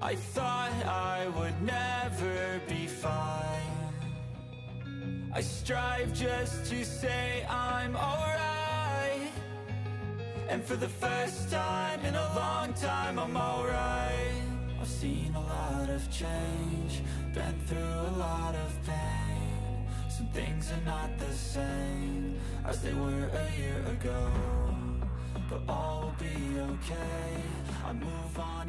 I thought I would never be fine. I strive just to say I'm alright, and for the first time in a long time I'm alright. I've seen a lot of change, been through a lot of pain. Some things are not the same as they were a year ago, but all will be okay. I move on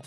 I've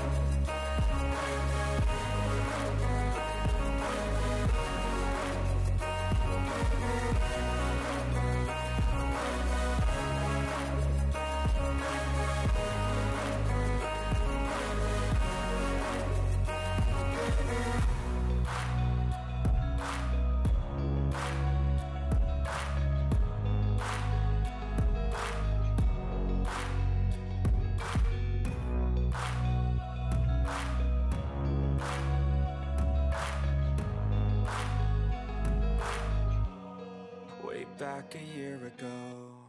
Back a year ago.